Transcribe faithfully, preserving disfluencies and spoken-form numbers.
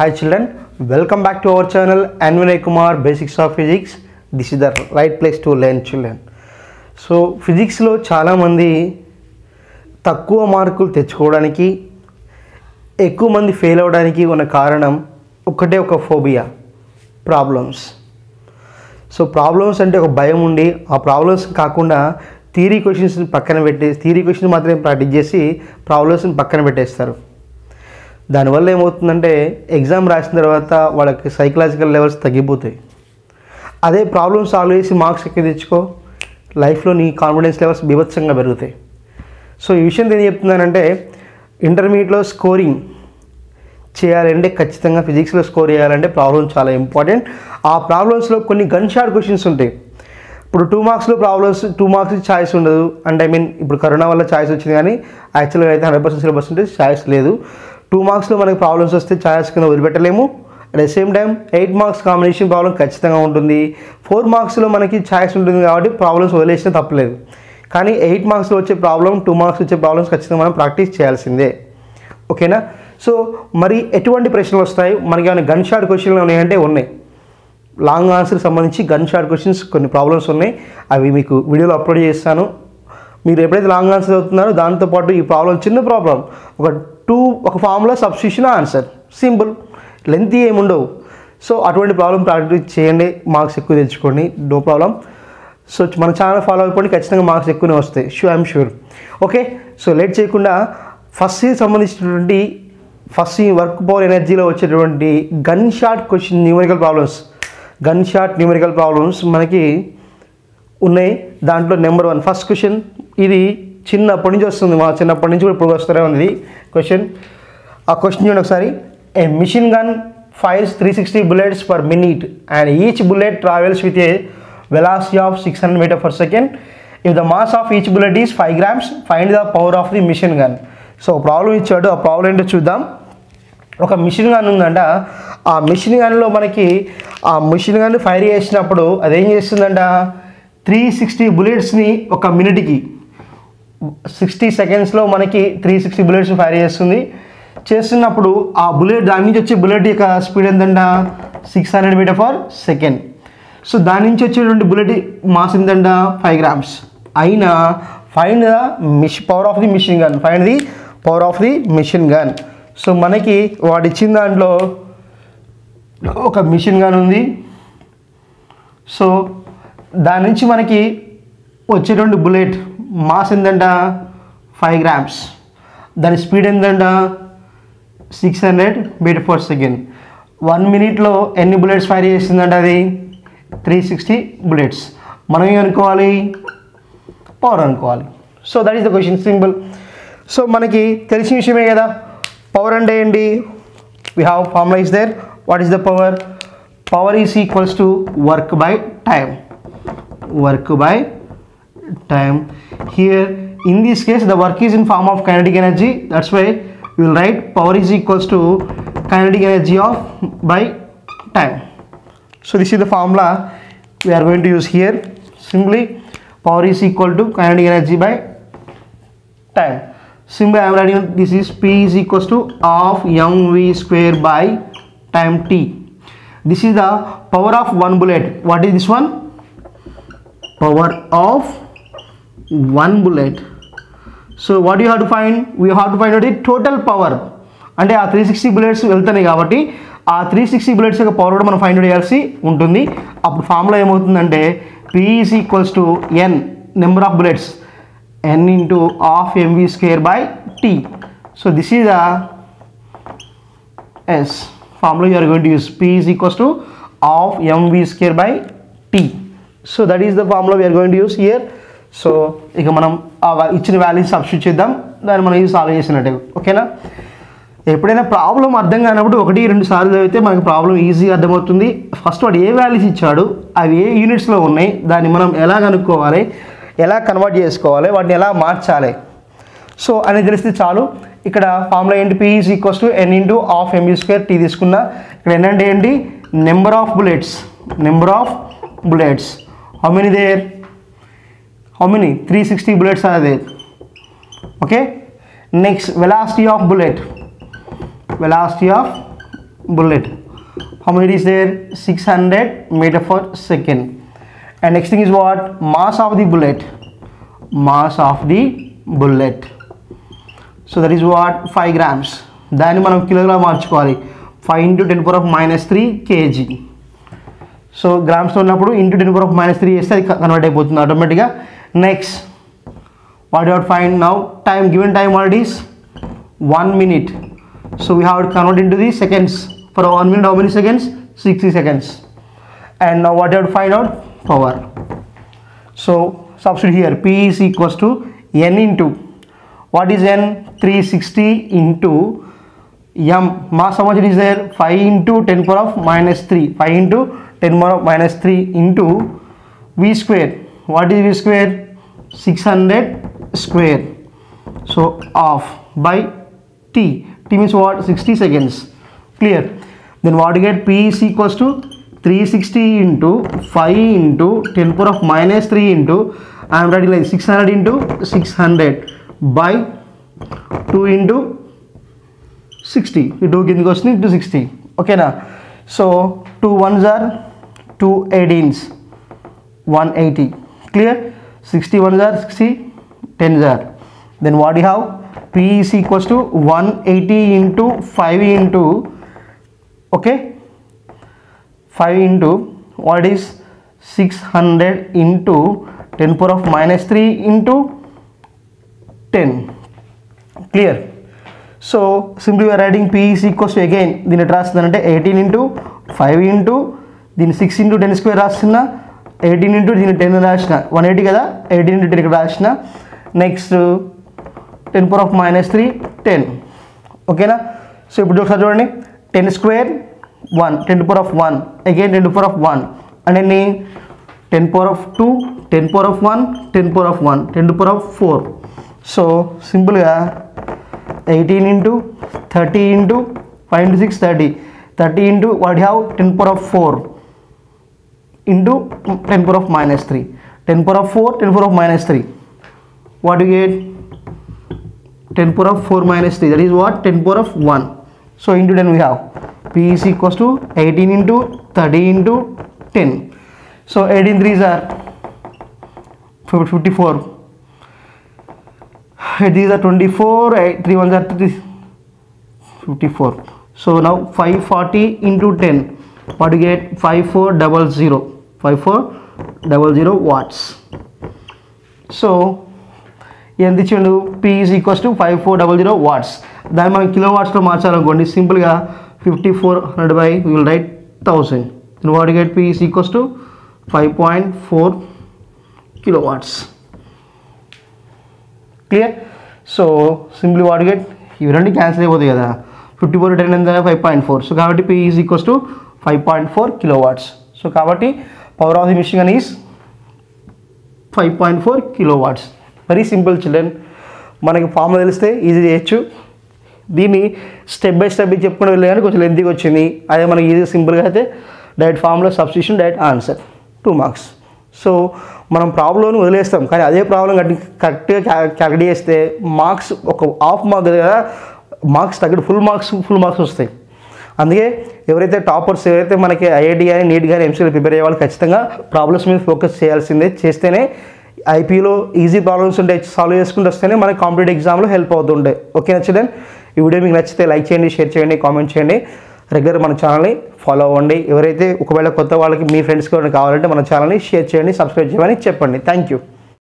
Hi children, welcome back to our channel N Vinay Kumar Basics of Physics. This is the right place to learn, children. So physics lo chala mandi takkuva markulu techukodaniki ekku mandi fail avvadaniki unna karanam okate oka phobia problems. So problems ante oka bayam undi aa problems kaakunda theory questions ni pakkana pettesi theory questions maatrame practice chesi problems ni pakkana pettestaru. దాని వల్ల ఏమవుతుందంటే exam రాసిన తర్వాత వాళ్ళకి psychological levels తగ్గిపోతాయి. అదే problem solve చేసి marks ఎక్కువ తెచ్చుకో, లైఫ్లో నీ కాన్ఫిడెన్స్ లెవెల్స్ బీభత్సంగా పెరుగుతాయి. సో ఈ విషయం నేను చెప్తున్నానంటే ఇంటర్మీడియట్లో స్కోరింగ్ చేయాలంటే ఖచ్చితంగా ఫిజిక్స్లో స్కోర్ చేయాలంటే ప్రాబ్లమ్స్ చాలా ఇంపార్టెంట్. ఆ ప్రాబ్లమ్స్లో కొన్ని గన్ షాట్ క్వశ్చన్స్ ఉంటాయి. ఇప్పుడు టూ మార్క్స్లో ప్రాబ్లమ్స్ టూ మార్క్స్ ఛాయిస్ ఉండదు. అంటే ఐ మీన్ ఇప్పుడు కరోనా వల్ల ఛాయిస్ వచ్చింది, కానీ యాక్చువల్గా అయితే హండ్రెడ్ పర్సెంట్ సిలబస్ ఉంటే ఛాయిస్ లేదు. టూ మార్క్స్లో మనకి ప్రాబ్లమ్స్ వస్తే ఛాయిస్ కింద వదిలిపెట్టలేము. At the same time eight marks combination problem ఖచ్చితంగా ఉంటుంది. ఫోర్ మార్క్స్లో మనకి ఛాయిస్ ఉంటుంది కాబట్టి ప్రాబ్లమ్స్ వదిలేసినా తప్పలేదు. కానీ ఎయిట్ మార్క్స్లో వచ్చే ప్రాబ్లం టూ మార్క్స్ వచ్చే ప్రాబ్లమ్స్ ఖచ్చితంగా మనం ప్రాక్టీస్ చేయాల్సిందే, ఓకేనా? సో మరి ఎటువంటి ప్రశ్నలు వస్తాయి మనకి? ఏమైనా గన్ షాట్ క్వశ్చన్లు ఉన్నాయంటే ఉన్నాయి. లాంగ్ ఆన్సర్కి సంబంధించి గన్ షాట్ క్వశ్చన్స్ కొన్ని ప్రాబ్లమ్స్ ఉన్నాయి, అవి మీకు వీడియోలో అప్లోడ్ చేస్తాను. మీరు ఎప్పుడైతే లాంగ్ ఆన్సర్ అవుతున్నారో దాంతోపాటు ఈ ప్రాబ్లం చిన్న ప్రాబ్లం ఒక టూ ఒక formula substitution answer simple, length ఏముండవు. సో అటువంటి ప్రాబ్లం ప్రాక్టీస్ చేయండి, మార్క్స్ ఎక్కువ తెచ్చుకోండి, నో ప్రాబ్లం. సో మన ఛానల్ ఫాలో అయిపోండి, ఖచ్చితంగా మార్క్స్ ఎక్కువనే వస్తాయి, sure I'm sure. Okay, so late చేయకుండా ఫస్ట్ సీకి సంబంధించినటువంటి ఫస్ట్ సీ వర్క్ పవర్ ఎనర్జీలో వచ్చేటువంటి gun shot question numerical problems gun shot numerical problems మనకి ఉన్నాయి. దాంట్లో నెంబర్ వన్ ఫస్ట్ క్వశ్చన్, ఇది చిన్నప్పటి నుంచి వస్తుంది, మా చిన్నప్పటి నుంచి ఇప్పుడు వస్తూనే ఉంది క్వశ్చన్. ఆ క్వశ్చన్ చూడండి ఒకసారి. A machine gun fires three sixty bullets per minute and each bullet travels with a velocity of six hundred metre per second. If the mass of each bullet is five grams find the power of the machine gun. So problem ఇచ్చాడు, ఆ problem ఏంటో చూద్దాం. ఒక machine gun ఉందంట, ఆ machine గన్లో మనకి ఆ machine gun fire చేసినప్పుడు అదేం చేస్తుందంట, త్రీ సిక్స్టీ బుల్లెట్స్ని ఒక మినిట్కి సిక్స్టీ సెకండ్స్లో మనకి త్రీ సిక్స్టీ బుల్లెట్స్ ఫైర్ చేస్తుంది. చేస్తున్నప్పుడు ఆ బుల్లెట్ దాని నుంచి వచ్చే బుల్లెట్ యొక్క స్పీడ్ ఎంతంట, six hundred metre per second. So దాని నుంచి వచ్చేటువంటి బుల్లెట్ మాస్ ఎంతంట, ఫైవ్ గ్రామ్స్. అయినా ఫైండ్ ద మిష్ power of the machine gun find the power of the machine gun. So మనకి వాడు ఇచ్చిన దాంట్లో ఒక మిషన్ గన్ ఉంది. సో దాని నుంచి మనకి వచ్చేటువంటి బుల్లెట్ మాస్ ఎంతంట, ఫైవ్ గ్రామ్స్. దాని స్పీడ్ ఎంతంట, six hundred metre per second. One మినిట్లో ఎన్ని బుల్లెట్స్ ఫైర్ చేస్తుందంట అది, త్రీ సిక్స్టీ బుల్లెట్స్. మనం ఏమనుకోవాలి, పవర్ అనుకోవాలి. So that is the question, simple. So మనకి తెలిసిన విషయమే కదా, పవర్ అంటే ఏంటి, we have formula is there. What is the power? Power is equals to work by time, work by time. Here in this case the work is in form of kinetic energy, that's why we will write power is equals to kinetic energy of by time. So this is the formula we are going to use here, simply power is equal to kinetic energy by time. Simply I am writing this is P is equals to half mv square by time t. This is the power of one bullet. What is this one? Power of one bullet. So what do you have to find? We have to find out the total power. And a three sixty bullets వెళ్తున్నాయి కాబట్టి ఆ three sixty bullets యొక్క power కూడా మనం find out చేయాల్సి ఉంటుంది. అప్పుడు formula ఏమవుతుందంటే P is equals to n number of bullets n into half mv square by t. So this is the yes formula you are going to use, P is equals to half mv square by t. So that is the formula we are going to use here. So ఇక మనం ఇచ్చిన value substitute చేద్దాం, దాన్ని మనం ఇది solve చేసినట్టే, ఓకేనా? ఎప్పుడైనా ప్రాబ్లం అర్థం కానప్పుడు ఒకటి రెండు సార్లు చదివితే మనకి ప్రాబ్లం ఈజీగా అర్థమవుతుంది. ఫస్ట్ వాడు ఏ వాల్యూస్ ఇచ్చాడు, అవి ఏ యూనిట్స్లో ఉన్నాయి, దాన్ని మనం ఎలా కనుక్కోవాలి, ఎలా కన్వర్ట్ చేసుకోవాలి, వాటిని ఎలా మార్చాలి, సో అని తెలిస్తే చాలు. ఇక్కడ ఫార్ములా ఏంటి, P is equals to n into half MB square tea తీసుకున్నా. ఇక్కడ n అంటే ఏంటి, number of bullets, number of bullets. How many there, how many, three sixty bullets are there, okay? Next, velocity of bullet, velocity of bullet. How many is there? six hundred meter per second. And next thing is what? Mass of the bullet. Mass of the bullet. So that is what? five grams. Then we kilogram marchukovali. five into ten power of minus three kg. So grams into ten power of minus three is converted automatically. Next, what you have to find now? Time, given time what is? one minute. So we have to convert into the seconds. For one minute how many seconds? sixty seconds. And now what you have to find out? Power. So substitute here. P is equals to N into. What is N? three hundred sixty into M. Mass how much it is there? five into ten power of minus three. five into ten power of minus three into V square. What is V square? six hundred square. So half by T. T means what? sixty seconds. Clear? Then what you get? P is equals to three hundred sixty into five into ten power of minus three into, I am writing like six hundred into six hundred by two into sixty. You do get the question into sixty. Okay now. So two ones are two eighteens, one eighty. Clear? sixty ones are sixty, tens are. Then what do you have? P is equals to one eighty into five into, okay, five into what is six hundred into ten power of minus three into ten. Clear? So simply we are writing P is equals to again then it is eighteen into five into then six into ten square rasna eighteen into then ten rasna one eighty kada eighteen into ten rasna. Next ten power of minus three ten. Okay na. So if you do ten square one ten to the power of one again ten to the power of one and then ten power of two ten power of one ten power of one ten to the power of four. So simply eighteen into thirty into five into six thirty thirty into what you have ten power of four into ten power of minus three ten power of four ten power of minus three. What do you get? ten power of four minus three, that is what? ten power of one. So into ten we have P is equals to eighteen into thirty into ten. So eighteen threes are fifty-four. These are twenty-four, three ones are fifty-four. So now five forty into ten. What do you get? five four zero zero. five four zero zero watts. So P is equals to five four zero zero watts. Then my kilowatts to match are simple fifty-four hundred by we will write one thousand. Then what do you get? P is equals to five point four kilowatts. Clear? So simply what do you get? You only cancel over the other fifty-four to ten and then five point four. So cavity P is equals to five point four kilowatts. So cavity power of the machine is five point four kilowatts. Very simple children. Manaki formula teliste easy cheyachu. Dini step by step cheppukoni vellanu koncham lengthy ga ochindi ade manaku easy simple ga aithe direct formula substitution direct answer two marks. So మనం problem వదిలేస్తాం కానీ అదే problem correct calculate చేస్తే marks ఒక half mark కదా marks తగ్గడు full marks full marks వస్తాయి. అందుకే ఎవరైతే టాపర్స్ ఎవరైతే మనకి ఐఐటి కానీ నీట్ కానీ ఎంసీఏలో ప్రిపేర్ అయ్యే వాళ్ళు ఖచ్చితంగా ప్రాబ్లమ్స్ మీద ఫోకస్ చేయాల్సిందే. చేస్తేనే ఐపీలో ఈజీ ప్రాబ్లమ్స్ ఉంటాయి సాల్వ్ చేసుకుంటూ వస్తేనే మనకి కాంపిటేటివ్ ఎగ్జామ్లో హెల్ప్ అవుతుంటాయి. ఓకే నచ్చిడెన్ ఈ వీడియో మీకు నచ్చితే లైక్ చేయండి, షేర్ చేయండి, కామెంట్ చేయండి. రెగ్యులర్ మన ఛానల్ని ఫాలో అవ్వండి. ఎవరైతే ఒకవేళ కొత్త వాళ్ళకి మీ ఫ్రెండ్స్ కూడా కావాలంటే మన ఛానల్ని షేర్ చేయండి, సబ్స్క్రైబ్ చేయమని చెప్పండి. Thank you.